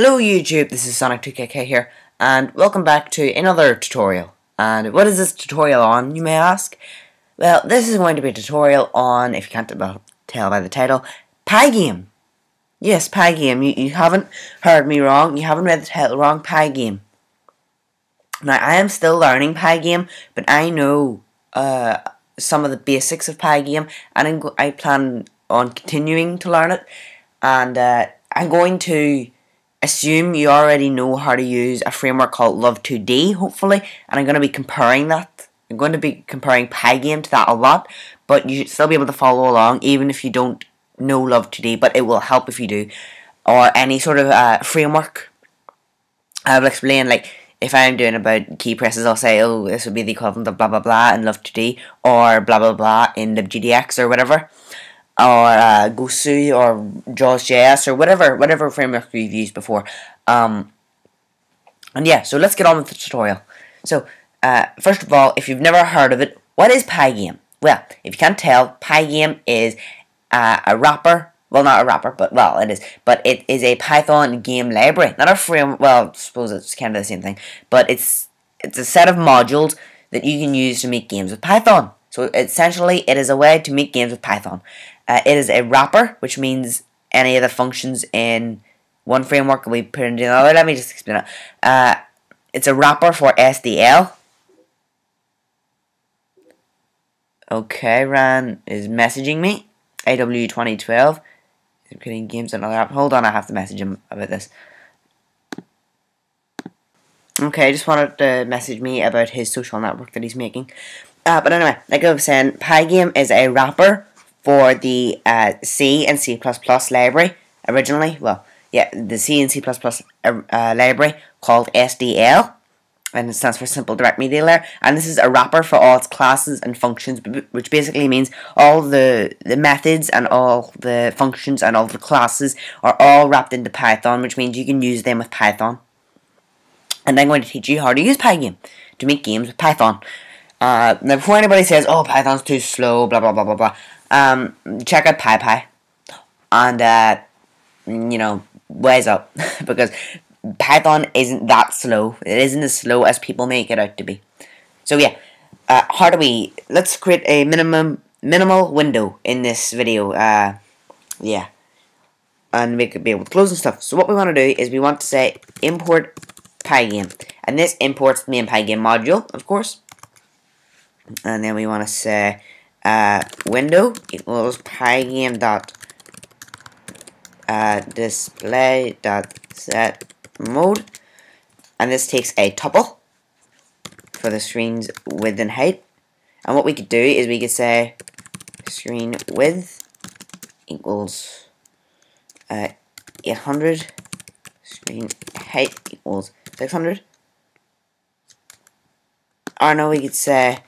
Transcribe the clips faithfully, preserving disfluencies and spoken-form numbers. Hello YouTube, this is Sonic two K K here, and welcome back to another tutorial. And what is this tutorial on, you may ask? Well, this is going to be a tutorial on, if you can't tell by the title, PyGame. Yes, PyGame. You, you haven't heard me wrong, you haven't read the title wrong, PyGame. Now, I am still learning PyGame, but I know uh, some of the basics of PyGame, and I'm go I plan on continuing to learn it, and uh, I'm going to assume you already know how to use a framework called Love two D, hopefully, and I'm going to be comparing that. I'm going to be comparing PyGame to that a lot, but you should still be able to follow along even if you don't know Love two D, but it will help if you do, or any sort of uh, framework. I will explain, like, if I'm doing about key presses, I'll say, oh, this would be the equivalent of blah blah blah in Love two D, or blah blah blah in LibGDX, or whatever, or uh, Gosu, or Jaws dot J S, or whatever whatever framework we've used before. Um, and yeah, so let's get on with the tutorial. So, uh, first of all, if you've never heard of it, what is PyGame? Well, if you can't tell, PyGame is uh, a wrapper, well not a wrapper, but, well, it is, but it is a Python game library, not a frame, well, I suppose it's kind of the same thing, but it's, it's a set of modules that you can use to make games with Python. So essentially, it is a way to make games with Python. Uh, it is a wrapper, which means any of the functions in one framework will be put into another. Let me just explain it. Uh, it's a wrapper for S D L. Okay, Ran is messaging me. A W twenty twelve. I'm creating games on another app. Hold on, I have to message him about this. Okay, I just wanted to message me about his social network that he's making. Uh, but anyway, like I was saying, PyGame is a wrapper for the uh, C and C plus plus library originally. Well, yeah, the C and C plus plus uh, library called S D L, and it stands for Simple Direct Media Layer. And this is a wrapper for all its classes and functions, which basically means all the the methods and all the functions and all the classes are all wrapped into Python, which means you can use them with Python. And I'm going to teach you how to use PyGame to make games with Python. Uh, now, before anybody says, oh, Python's too slow, blah, blah, blah, blah, blah, um, check out PyPy, and, uh, you know, wise up, because Python isn't that slow. It isn't as slow as people make it out to be. So, yeah, uh, how do we, let's create a minimum, minimal window in this video, uh, yeah, and we could be able to close and stuff. So, what we want to do is we want to say import PyGame, and this imports the main PyGame module, of course. And then we want to say uh, window equals pygame dot uh, display dot set mode, and this takes a tuple for the screen's width and height. And what we could do is we could say screen width equals uh, eight hundred, screen height equals six hundred. Or no, we could say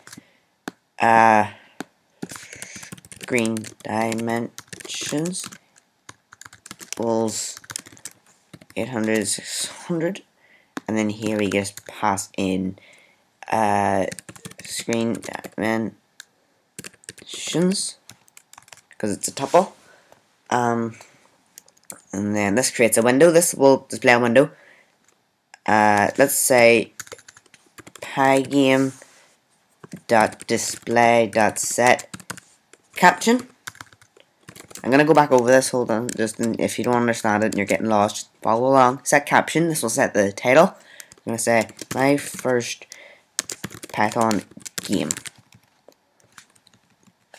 Uh, green dimensions equals eight hundred, six hundred, and then here we just pass in uh, screen dimensions because it's a tuple, um, and then this creates a window. This will display a window. Uh, let's say PyGame dot display dot set caption. I'm gonna go back over this, hold on, just in, if you don't understand it and you're getting lost, just follow along. Set caption, this will set the title. I'm gonna say my first Python game.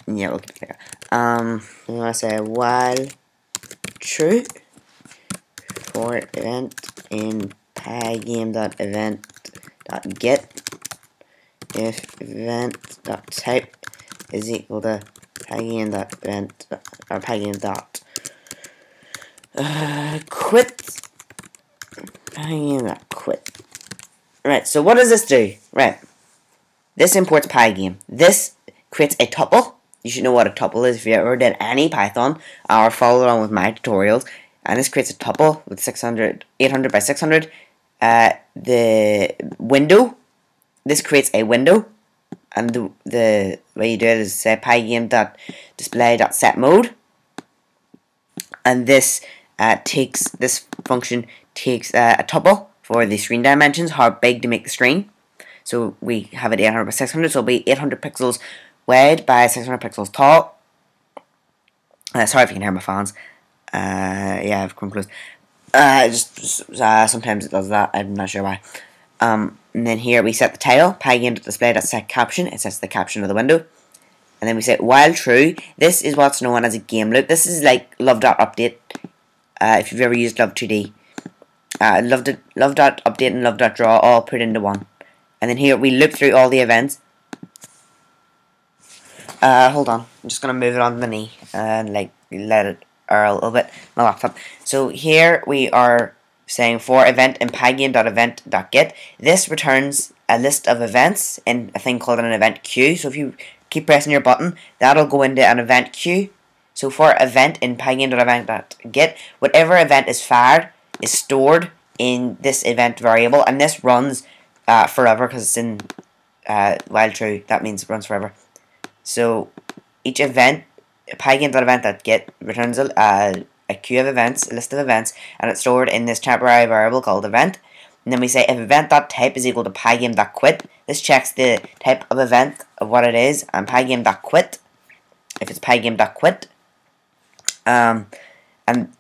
Yeah, we'll keep it there. Um I'm gonna say while true for event in pygame dot event dot get, if event.type is equal to pygame.event or pygame.quit, pygame.quit. Right, so what does this do? Right, this imports PyGame. This creates a tuple. You should know what a tuple is if you ever did any Python or follow along with my tutorials. And this creates a tuple with six hundred, eight hundred by six hundred. Uh, the window. This creates a window, and the, the way you do it is say pygame.display.setMode, and this uh, takes this function takes uh, a tuple for the screen dimensions, how big to make the screen. So we have it eight hundred by six hundred, so it'll be eight hundred pixels wide by six hundred pixels tall. Uh, sorry if you can hear my fans. Uh, yeah, I've come close. Uh, just, just uh, sometimes it does that. I'm not sure why. Um, and then here we set the title. PyGame.display.setCaption. It sets the caption of the window. And then we set while true. This is what's known as a game loop. This is like love.update. Uh, if you've ever used love two D, uh, love dot update and love dot draw all put into one. And then here we loop through all the events. Uh, hold on, I'm just gonna move it on the knee and like let it a little bit my laptop. So here we are saying for event in pygame.event.get, this returns a list of events in a thing called an event queue. So if you keep pressing your button, that'll go into an event queue. So for event in pygame.event.get, whatever event is fired is stored in this event variable, and this runs uh, forever because it's in uh, while true. That means it runs forever. So each event, pygame.event.get returns a, uh, a queue of events, a list of events, and it's stored in this temporary variable called event. And then we say if event.type is equal to pygame.quit, this checks the type of event of what it is, and pygame.quit, if it's pygame.quit, um, and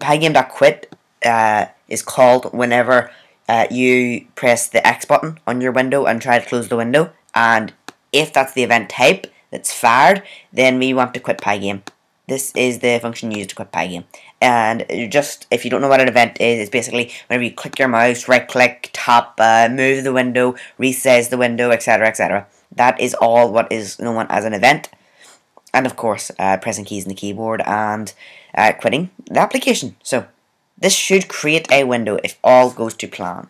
pygame.quit uh, is called whenever uh, you press the X button on your window and try to close the window, and if that's the event type that's fired, then we want to quit Pygame. This is the function used to quit Pygame. And you just, if you don't know what an event is, it's basically whenever you click your mouse, right click, tap, uh, move the window, resize the window, etc, et cetera. That is all what is known as an event. And of course, uh, pressing keys on the keyboard and uh, quitting the application. So, this should create a window if all goes to plan.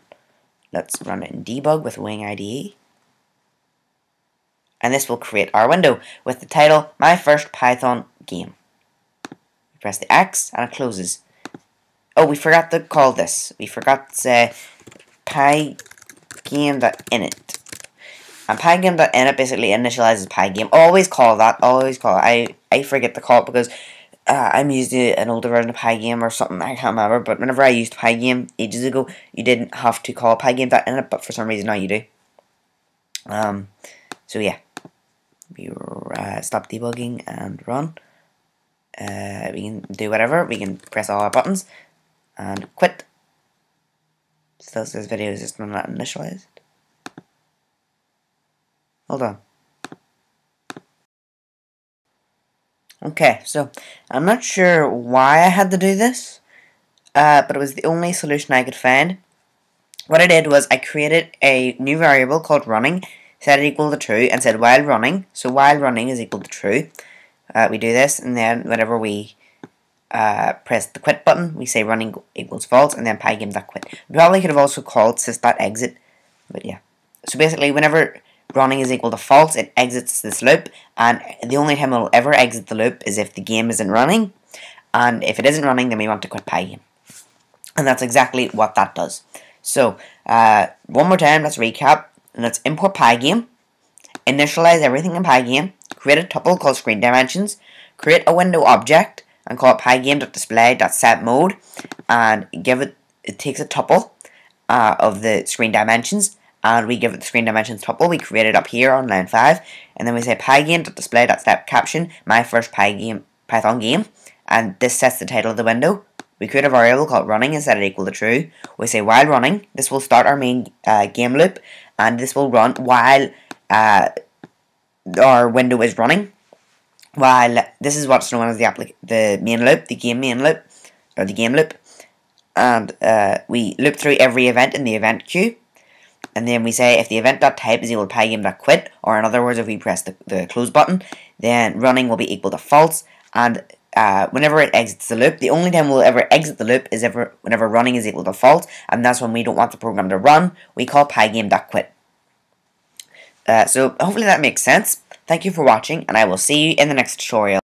Let's run it in debug with Wing I D E. And this will create our window with the title, My First Python Game. We press the X and it closes. Oh, we forgot to call this. We forgot to say pygame.init. And pygame.init basically initializes pygame. Always call that, always call it. I, I forget to call it because uh, I'm using an older version of pygame or something, I can't remember. But whenever I used pygame ages ago, you didn't have to call pygame.init, but for some reason now you do. Um, so yeah. We uh, stop debugging and run. Uh, we can do whatever. We can press all our buttons and quit. Still says video is just not initialized. Hold on. Okay, so I'm not sure why I had to do this, uh, but it was the only solution I could find. What I did was I created a new variable called running. Set it equal to true and said while running. So while running is equal to true. Uh, we do this, and then whenever we uh, press the quit button, we say running equals false, and then pygame.quit. We probably could have also called sys.exit, but yeah. So basically, whenever running is equal to false, it exits this loop, and the only time it'll ever exit the loop is if the game isn't running, and if it isn't running, then we want to quit pygame. And that's exactly what that does. So, uh, one more time, let's recap. And let's import Pygame, initialize everything in Pygame, create a tuple called screen dimensions, create a window object and call it pygame.display.setMode, and give it, it takes a tuple uh, of the screen dimensions, and we give it the screen dimensions tuple we created up here on line five, and then we say pygame.display.setCaption, my first Pygame Python game, and this sets the title of the window. We create a variable called running and set it equal to true. We say while running, this will start our main uh, game loop, and this will run while uh, our window is running. While this is what's known as the applic the main loop, the game main loop, or the game loop, and uh, we loop through every event in the event queue, and then we say if the event.type is equal to pygame.quit, or in other words, if we press the, the close button, then running will be equal to false, and Uh, whenever it exits the loop, the only time we'll ever exit the loop is ever whenever running is equal to false, and that's when we don't want the program to run. We call pygame.quit. Uh, so hopefully that makes sense. Thank you for watching, and I will see you in the next tutorial.